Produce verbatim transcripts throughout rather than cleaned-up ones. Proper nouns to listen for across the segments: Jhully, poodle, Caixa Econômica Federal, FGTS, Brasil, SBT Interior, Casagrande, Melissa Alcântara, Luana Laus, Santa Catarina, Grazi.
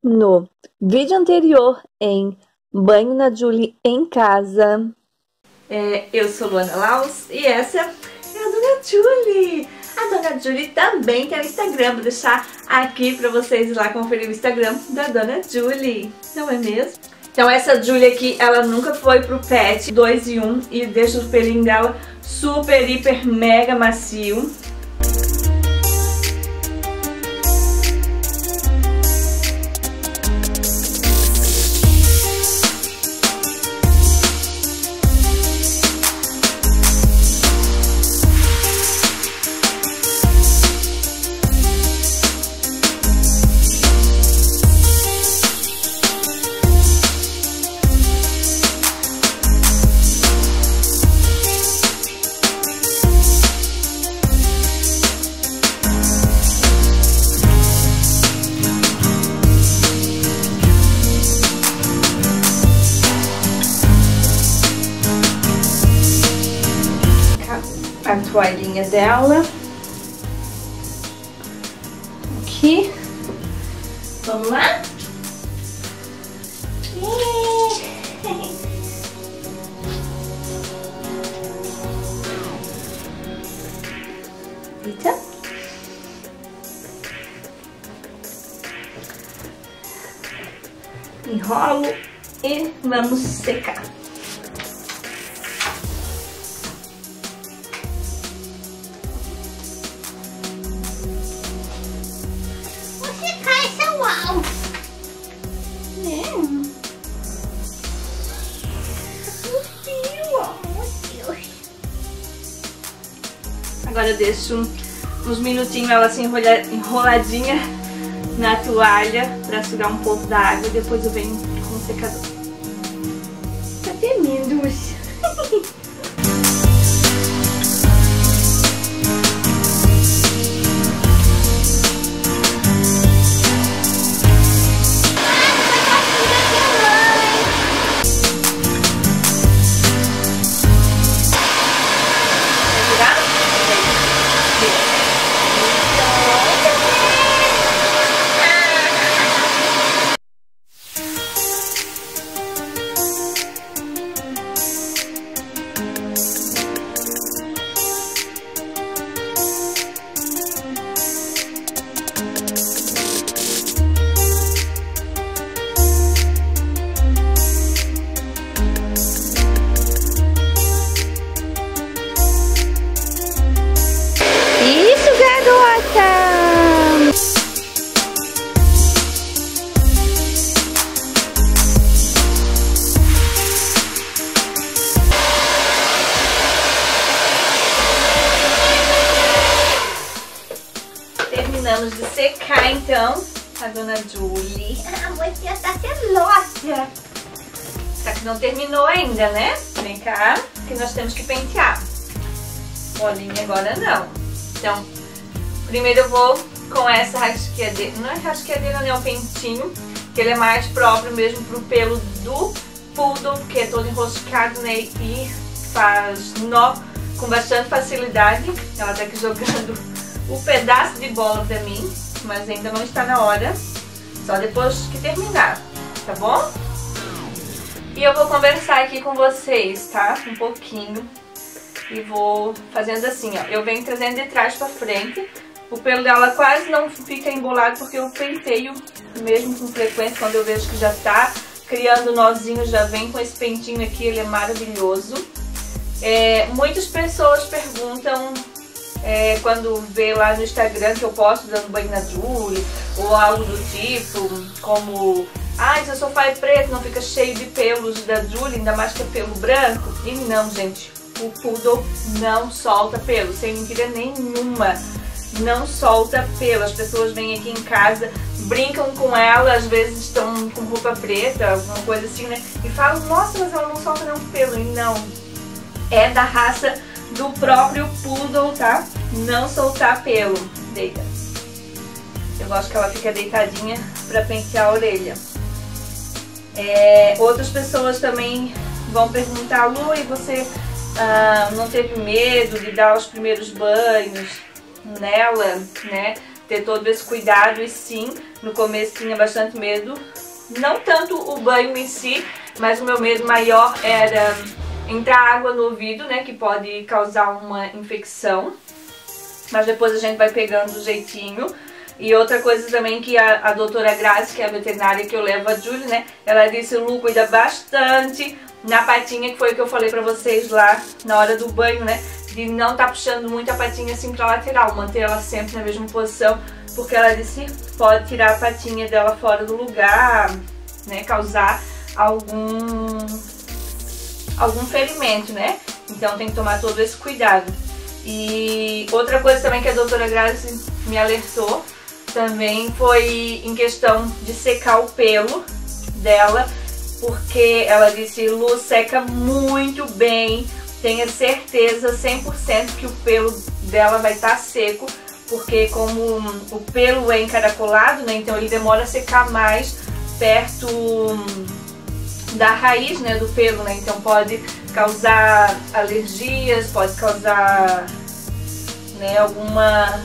No vídeo anterior em Banho na Jhully em Casa. É, eu sou Luana Laus e essa é a Dona Jhully. A Dona Jhully também tem Instagram, vou deixar aqui pra vocês ir lá conferir o Instagram da Dona Jhully, não é mesmo? Então essa Jhully aqui, ela nunca foi pro pet dois em um e deixa o pelinho dela super, hiper, mega macio. A toalhinha dela aqui, vamos lá. Eita. Enrolo e vamos secar. Agora eu deixo uns minutinhos ela assim enroladinha na toalha para sugar um pouco da água e depois eu venho com o secador. Tá tremendo isso. Terminamos de secar então a Dona Jhully. Ah, você tá celosa. Só que não terminou ainda, né? Vem cá, que nós temos que pentear. Bolinha agora não. Então, primeiro eu vou com essa rasqueadeira. Não é rasqueadeira, não, é um pentinho. Que ele é mais próprio mesmo pro pelo do poodle, que é todo enroscado, né? E faz nó com bastante facilidade. Ela tá aqui jogando o pedaço de bola pra mim, mas ainda não está na hora, só depois que terminar, tá bom? E eu vou conversar aqui com vocês, tá? Um pouquinho, e vou fazendo assim, ó, eu venho trazendo de trás pra frente, o pelo dela quase não fica embolado porque eu penteio mesmo com frequência, quando eu vejo que já tá criando nozinho, já vem com esse pentinho aqui, ele é maravilhoso. É, muitas pessoas perguntam, É, quando vê lá no Instagram que eu posto dando banho na Jhully ou algo do tipo, como ai, ah, seu sofá é preto, não fica cheio de pelos da Jhully, ainda mais que é pelo branco. E não, gente, o poodle não solta pelo, sem mentira nenhuma, não solta pelo. As pessoas vêm aqui em casa, brincam com ela, às vezes estão com roupa preta, alguma coisa assim, né, e falam, nossa, mas ela não solta nenhum pelo. E não, é da raça do próprio poodle, tá? Não soltar pelo. Deita. Eu gosto que ela fica deitadinha pra pentear a orelha. É, outras pessoas também vão perguntar, Lu, e você ah, não teve medo de dar os primeiros banhos nela, né? ter todo esse cuidado. E sim, no começo tinha bastante medo, não tanto o banho em si, mas o meu medo maior era entrar água no ouvido, né, que pode causar uma infecção. Mas depois a gente vai pegando o jeitinho. E outra coisa também que a, a doutora Grazi, que é a veterinária que eu levo a Jhully, né, ela disse: Lu, cuida bastante na patinha, que foi o que eu falei pra vocês lá na hora do banho, né, de não tá puxando muito a patinha assim pra lateral, manter ela sempre na mesma posição, porque ela disse pode tirar a patinha dela fora do lugar, né, causar algum, algum ferimento, né, então tem que tomar todo esse cuidado. E outra coisa também que a doutora Grazi me alertou também foi em questão de secar o pelo dela, porque ela disse: Lu, seca muito bem, tenha certeza cem por cento que o pelo dela vai estar seco, porque como o pelo é encaracolado, né, então ele demora a secar mais perto da raiz, né, do pelo, né, então pode causar alergias, pode causar, né, alguma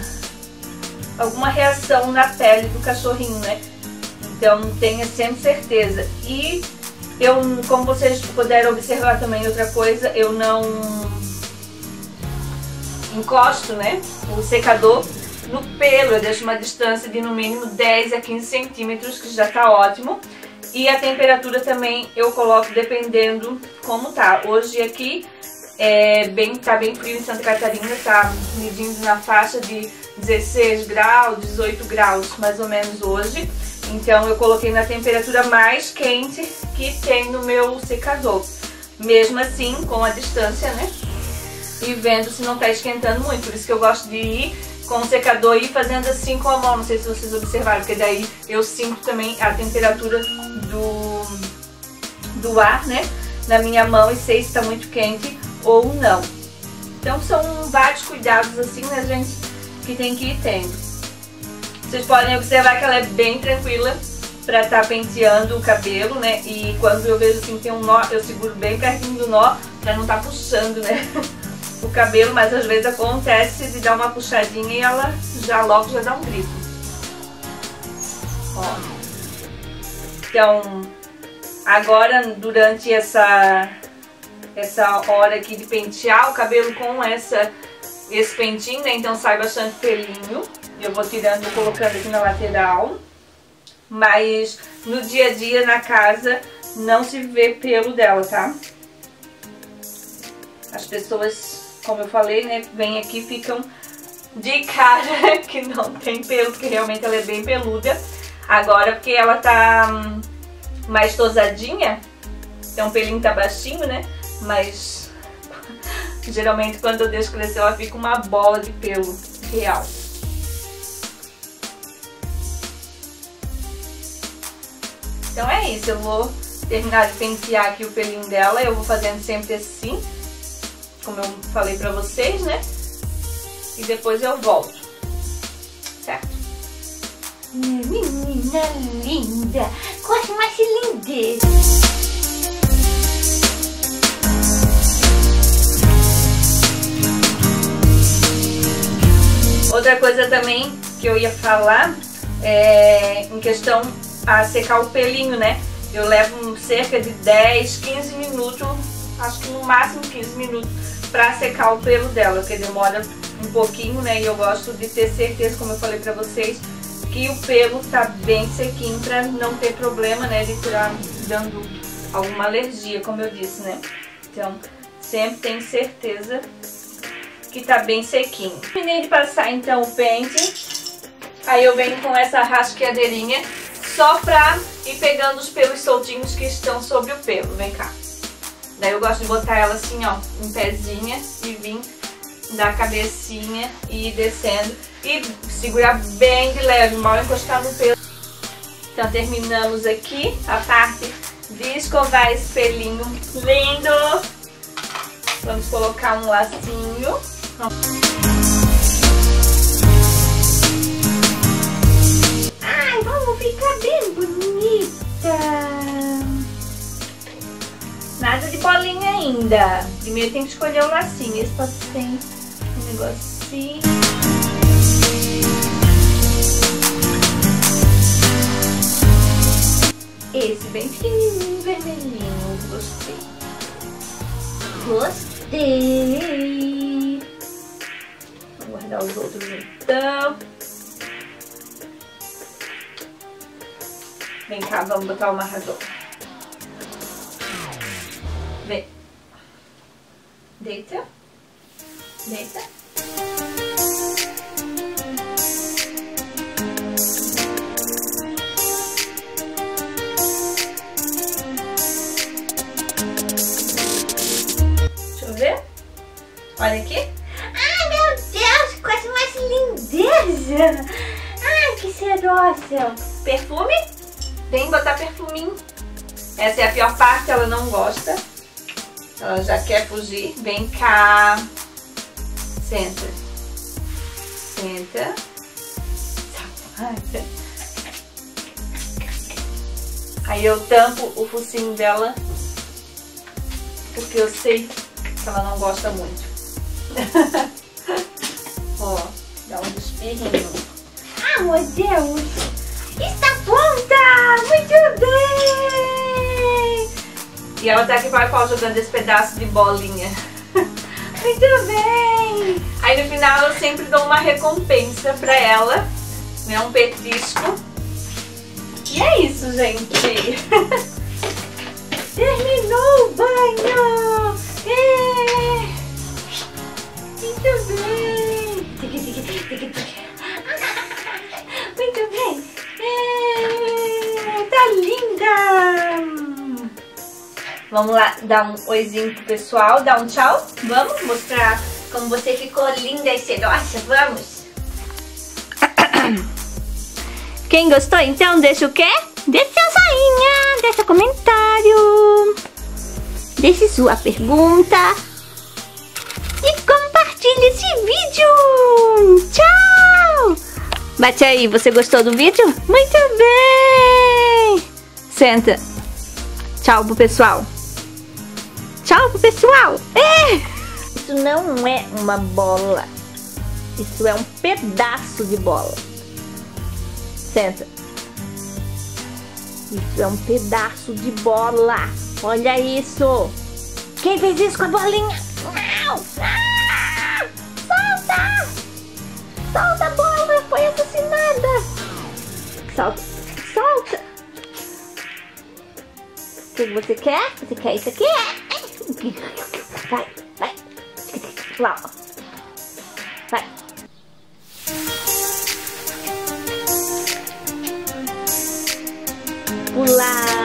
alguma reação na pele do cachorrinho, né. Então tenha sempre certeza. E eu, como vocês puderam observar também, outra coisa, eu não encosto, né, o secador no pelo, eu deixo uma distância de no mínimo dez a quinze centímetros, que já tá ótimo. E a temperatura também eu coloco dependendo como tá. Hoje aqui é bem, tá bem frio em Santa Catarina, tá medindo na faixa de dezesseis graus, dezoito graus mais ou menos hoje. Então eu coloquei na temperatura mais quente que tem no meu secador. Mesmo assim, com a distância, né? E vendo se não tá esquentando muito. Por isso que eu gosto de ir com o secador e ir fazendo assim com a mão. Não sei se vocês observaram, porque daí eu sinto também a temperatura do, do ar, né, na minha mão, e sei se tá muito quente ou não. Então são vários cuidados assim, né, gente, que tem que ir tendo. Vocês podem observar que ela é bem tranquila pra estar penteando o cabelo, né? E quando eu vejo assim tem um nó, eu seguro bem pertinho do nó pra não estar puxando, né, o cabelo. Mas às vezes acontece de dar uma puxadinha e ela já logo já dá um grito. Ó. Então, agora durante essa, essa hora aqui de pentear o cabelo com essa, esse pentinho, né? Então sai bastante pelinho. Eu vou tirando e colocando aqui na lateral. Mas no dia a dia, na casa, não se vê pelo dela, tá? As pessoas, como eu falei, né, vêm aqui e ficam de cara que não tem pelo, porque realmente ela é bem peluda. Agora, porque ela tá mais tosadinha, então o pelinho tá baixinho, né? Mas geralmente quando eu deixo crescer, ela fica uma bola de pelo real. Então é isso, eu vou terminar de pentear aqui o pelinho dela. Eu vou fazendo sempre assim, como eu falei pra vocês, né? E depois eu volto, certo? Menina linda, coisa mais linda! Outra coisa também que eu ia falar é em questão a secar o pelinho, né? Eu levo cerca de dez, quinze minutos, acho que no máximo quinze minutos, pra secar o pelo dela, porque demora um pouquinho, né? E eu gosto de ter certeza, como eu falei pra vocês, que o pelo tá bem sequinho pra não ter problema, né, de tirar dando alguma alergia, como eu disse, né? Então, sempre tem certeza que tá bem sequinho. Terminei de passar então o pente, aí eu venho com essa rasqueadeirinha só pra ir pegando os pelos soltinhos que estão sobre o pelo. Vem cá. Daí eu gosto de botar ela assim, ó, em pezinha, e vir da cabecinha e ir descendo. E segurar bem de leve, mal encostar no pelo. Então terminamos aqui a parte de escovar esse pelinho lindo. Vamos colocar um lacinho. Ai, vamos ficar bem bonita. Nada de bolinha ainda. Primeiro tem que escolher o lacinho. Esse pode ser um negocinho. esse bem pequenininho, vermelhinho. Gostei. Gostei. Vou guardar os outros então. Vem cá, vamos botar o amarrador. Vem. Deita. Deita. Deixa eu ver. Olha aqui. Ai, meu Deus, quase mais lindeza. Ai, que cheirosa. Perfume? Vem botar perfuminho. Essa é a pior parte, ela não gosta. Ela já quer fugir. Vem cá. Senta. Senta. Safada. Aí eu tampo o focinho dela, porque eu sei que ela não gosta muito. Ó, dá um espirrinho. Ah, meu Deus! Está pronta! Muito bem! E ela tá aqui para fora jogando esse pedaço de bolinha. Muito bem! Aí no final eu sempre dou uma recompensa pra ela, né? Um petisco. E é isso, gente! Terminou o banho! É. Muito bem! Muito bem! É. Tá linda! Vamos lá dar um oizinho pro pessoal, dar um tchau. Vamos mostrar como você ficou linda e sedosa. Vamos! Quem gostou, então, deixa o quê? Deixa seu joinha, deixa comentário, deixe sua pergunta e compartilhe esse vídeo. Tchau! Bate aí, você gostou do vídeo? Muito bem! Senta. Tchau pro pessoal. Tchau pro pessoal! É. Isso não é uma bola. Isso é um pedaço de bola. Senta. Isso é um pedaço de bola. Olha isso. Quem fez isso com a bolinha? Não! Ah! Solta! Solta a bola! Foi assassinada! Solta! Solta! O que você quer? Você quer isso aqui? Vai, vai. Lá, ó. Vai. Pular.